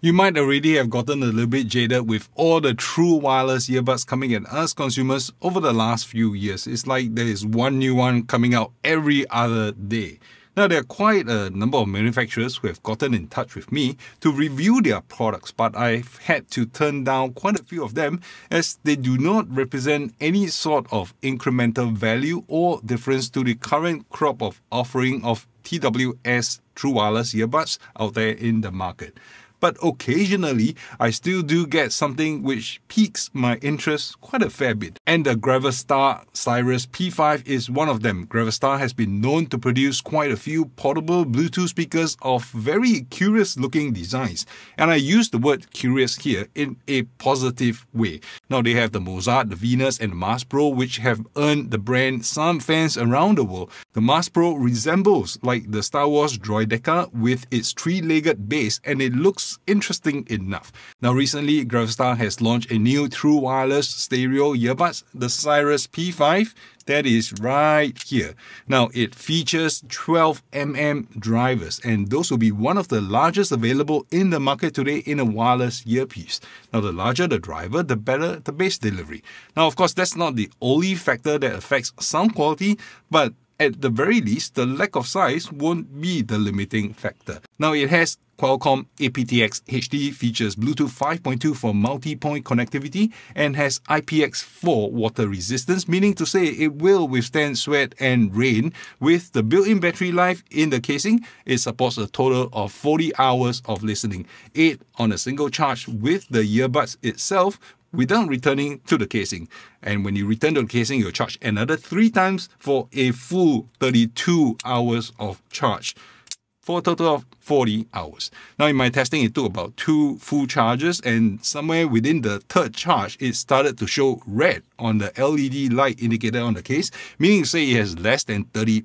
You might already have gotten a little bit jaded with all the true wireless earbuds coming at us consumers over the last few years. It's like there is one new one coming out every other day. Now, there are quite a number of manufacturers who have gotten in touch with me to review their products, but I've had to turn down quite a few of them as they do not represent any sort of incremental value or difference to the current crop of offering of TWS true wireless earbuds out there in the market. But occasionally, I still do get something which piques my interest quite a fair bit. And the Gravastar Sirius P5 is one of them. Gravastar has been known to produce quite a few portable Bluetooth speakers of very curious looking designs. And I use the word curious here in a positive way. Now, they have the Mozart, the Venus and the Mars Pro, which have earned the brand some fans around the world. The Mars Pro resembles like the Star Wars Droideka with its three-legged base, and it looks interesting enough. Now, recently, Gravastar has launched a new true wireless stereo earbuds, the Sirius P5, that is right here. Now, it features 12mm drivers, and those will be one of the largest available in the market today in a wireless earpiece. Now, the larger the driver, the better the bass delivery. Now, of course, that's not the only factor that affects sound quality, but at the very least, the lack of size won't be the limiting factor. Now, it has Qualcomm aptX HD, features Bluetooth 5.2 for multi-point connectivity, and has IPX4 water resistance, meaning to say it will withstand sweat and rain. With the built-in battery life in the casing, it supports a total of 40 hours of listening, 8 on a single charge with the earbuds itself, without returning to the casing. And when you return to the casing, you'll charge another 3 times for a full 32 hours of charge, for a total of 40 hours. Now, in my testing, it took about 2 full charges, and somewhere within the 3rd charge, it started to show red on the LED light indicator on the case, meaning to say it has less than 30%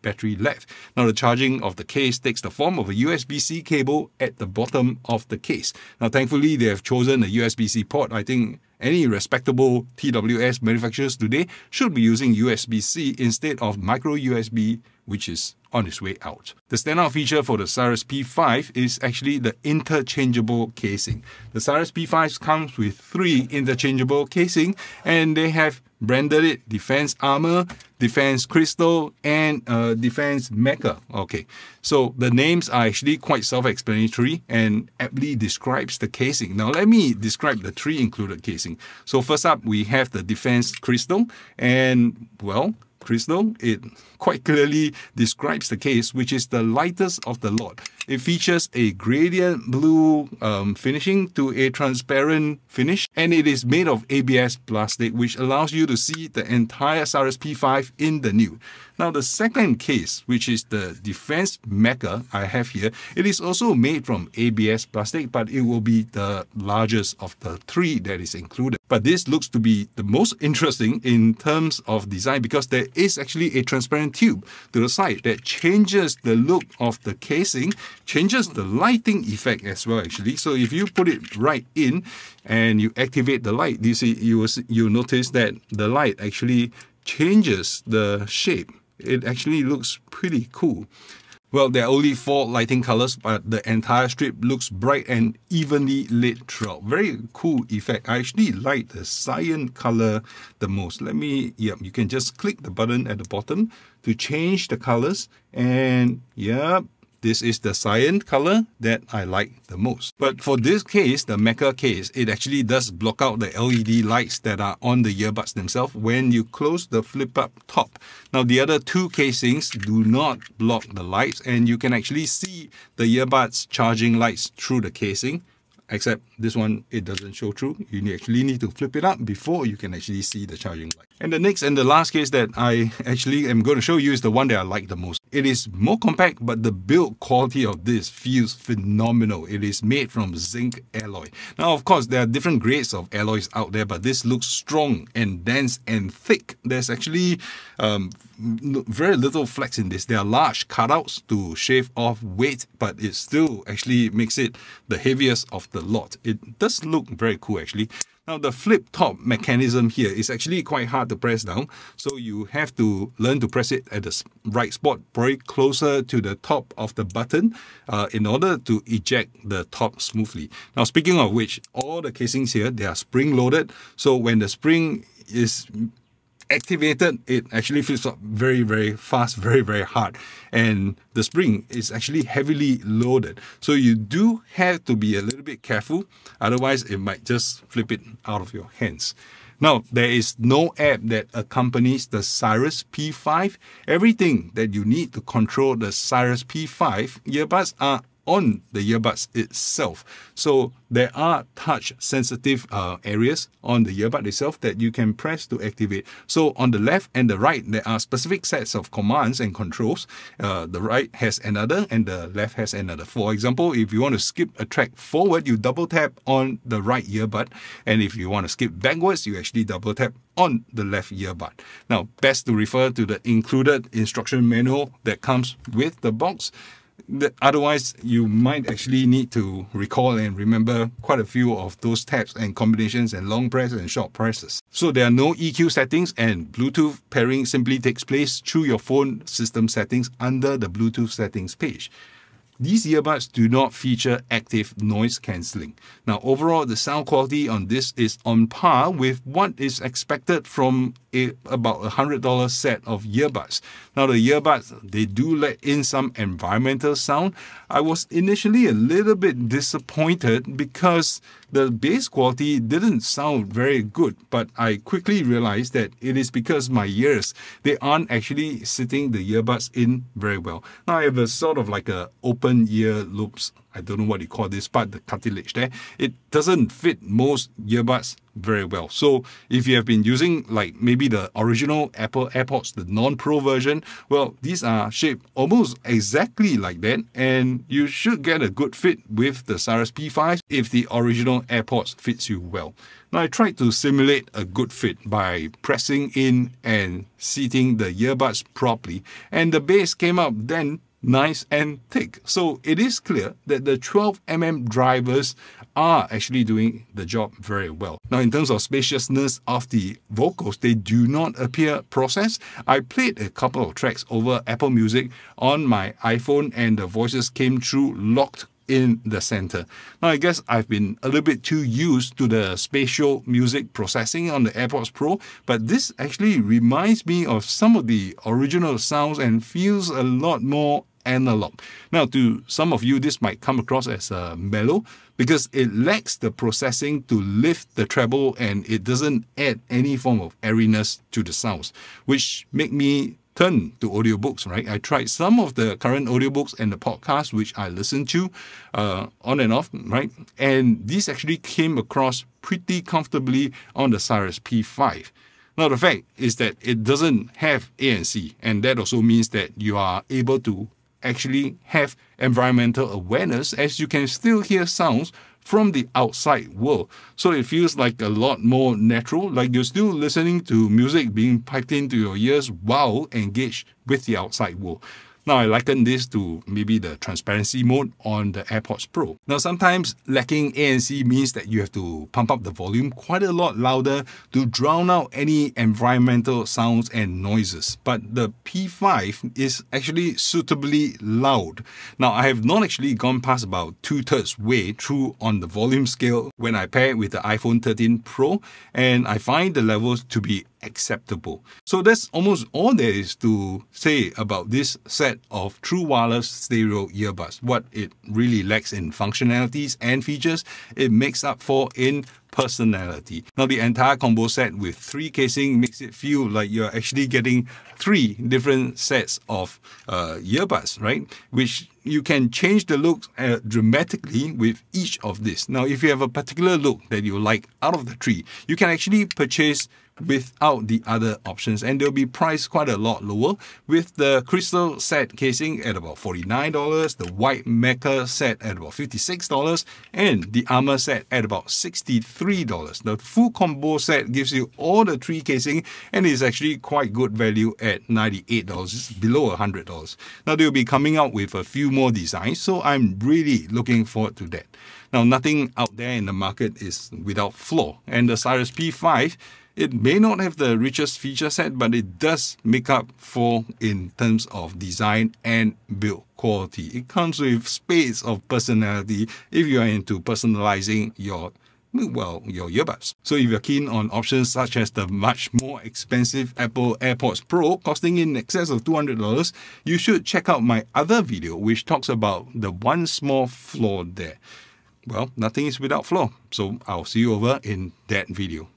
battery left. Now, the charging of the case takes the form of a USB-C cable at the bottom of the case. Now, thankfully, they have chosen a USB-C port. I think any respectable TWS manufacturers today should be using USB-C instead of micro-USB, which is on its way out. The standout feature for the Sirius P5 is actually the interchangeable casing. The Sirius P5 comes with 3 interchangeable casings, and they have branded it Defense Armor, Defense Crystal, and Defense Mecca. Okay, so the names are actually quite self-explanatory and aptly describes the casing. Now, let me describe the 3 included casing. So first up, we have the Defense Crystal, and well, Crystal, it quite clearly describes the case, which is the lightest of the lot. It features a gradient blue finishing to a transparent finish, and it is made of ABS plastic, which allows you to see the entire Sirius P5 in the nude. Now, the second case, which is the Defense Mecca I have here, it is also made from ABS plastic, but it will be the largest of the 3 that is included. But this looks to be the most interesting in terms of design, because there is actually a transparent tube to the side that changes the look of the casing, changes the lighting effect as well, actually. So if you put it right in and you activate the light, you see, you'll notice that the light actually changes the shape. It actually looks pretty cool. Well, there are only 4 lighting colors, but the entire strip looks bright and evenly lit throughout. Very cool effect. I actually like the cyan color the most. Let me, yep, you can just click the button at the bottom to change the colors, and yep, this is the cyan color that I like the most. But for this case, the Mecca case, it actually does block out the LED lights that are on the earbuds themselves when you close the flip-up top. Now, the other 2 casings do not block the lights, and you can actually see the earbuds charging lights through the casing, except this one, it doesn't show through. You actually need to flip it up before you can actually see the charging light. And the next and the last case that I actually am going to show you is the one that I like the most. It is more compact, but the build quality of this feels phenomenal. It is made from zinc alloy. Now, of course, there are different grades of alloys out there, but this looks strong and dense and thick. There's actually very little flex in this. There are large cutouts to shave off weight, but it still actually makes it the heaviest of the lot. It does look very cool, actually. Now the flip top mechanism here is actually quite hard to press down, so you have to learn to press it at the right spot, probably closer to the top of the button in order to eject the top smoothly. Now speaking of which, all the casings here, they are spring loaded, so when the spring is activated, it actually flips up very fast, very hard, and the spring is actually heavily loaded, so you do have to be a little bit careful, otherwise it might just flip it out of your hands. Now there is no app that accompanies the Sirius P5. Everything that you need to control the Sirius P5 earbuds are on the earbuds itself. So there are touch sensitive areas on the earbud itself that you can press to activate. So on the left and the right, there are specific sets of commands and controls. The right has another and the left has another. For example, if you want to skip a track forward, you double tap on the right earbud. And if you want to skip backwards, you actually double tap on the left earbud. Now, best to refer to the included instruction manual that comes with the box. Otherwise, you might actually need to recall and remember quite a few of those tabs and combinations and long press and short presses. So there are no EQ settings, and Bluetooth pairing simply takes place through your phone system settings under the Bluetooth settings page. These earbuds do not feature active noise cancelling. Now overall, the sound quality on this is on par with what is expected from about $100 set of earbuds. Now the earbuds, they do let in some environmental sound. I was initially a little bit disappointed because the bass quality didn't sound very good, but I quickly realized that it is because my ears, they aren't actually sitting the earbuds in very well. Now I have a sort of like a open ear loops, I don't know what you call this part, the cartilage there, it doesn't fit most earbuds very well. So if you have been using like maybe the original Apple AirPods, the non-Pro version, well, these are shaped almost exactly like that, and you should get a good fit with the Sirius P5 if the original AirPods fits you well. Now I tried to simulate a good fit by pressing in and seating the earbuds properly, and the bass came up then nice and thick. So it is clear that the 12mm drivers are actually doing the job very well. Now in terms of spaciousness of the vocals, they do not appear processed. I played a couple of tracks over Apple Music on my iPhone and the voices came through locked in the center. Now I guess I've been a little bit too used to the spatial music processing on the AirPods Pro, but this actually reminds me of some of the original sounds and feels a lot more analog. Now to some of you, this might come across as mellow because it lacks the processing to lift the treble, and it doesn't add any form of airiness to the sounds, which make me turn to audiobooks, right? I tried some of the current audiobooks and the podcasts which I listen to on and off, right? And these actually came across pretty comfortably on the Sirius P5. Now the fact is that it doesn't have ANC, and that also means that you are able to actually have environmental awareness, as you can still hear sounds from the outside world. So it feels like a lot more natural, like you're still listening to music being piped into your ears while engaged with the outside world. Now I liken this to maybe the transparency mode on the AirPods Pro. Now sometimes lacking ANC means that you have to pump up the volume quite a lot louder to drown out any environmental sounds and noises. But the P5 is actually suitably loud. Now I have not actually gone past about 2/3 way through on the volume scale when I pair it with the iPhone 13 Pro, and I find the levels to be acceptable. So that's almost all there is to say about this set of true wireless stereo earbuds. What it really lacks in functionalities and features, it makes up for in personality. Now the entire combo set with 3 casings makes it feel like you're actually getting 3 different sets of earbuds, right? Which you can change the looks dramatically with each of this. Now if you have a particular look that you like out of the 3, you can actually purchase without the other options, and they'll be priced quite a lot lower, with the crystal set casing at about $49, the white Mecca set at about $56, and the armor set at about $63. The full combo set gives you all the 3 casing and is actually quite good value at $98, just below $100. Now they'll be coming out with a few more designs, so I'm really looking forward to that. Now, nothing out there in the market is without flaw, and the Sirius P5, it may not have the richest feature set, but it does make up for in terms of design and build quality. It comes with spades of personality if you are into personalizing your earbuds. So if you're keen on options such as the much more expensive Apple AirPods Pro costing in excess of $200, you should check out my other video which talks about the one small flaw there. Well, nothing is without flaw, so I'll see you over in that video.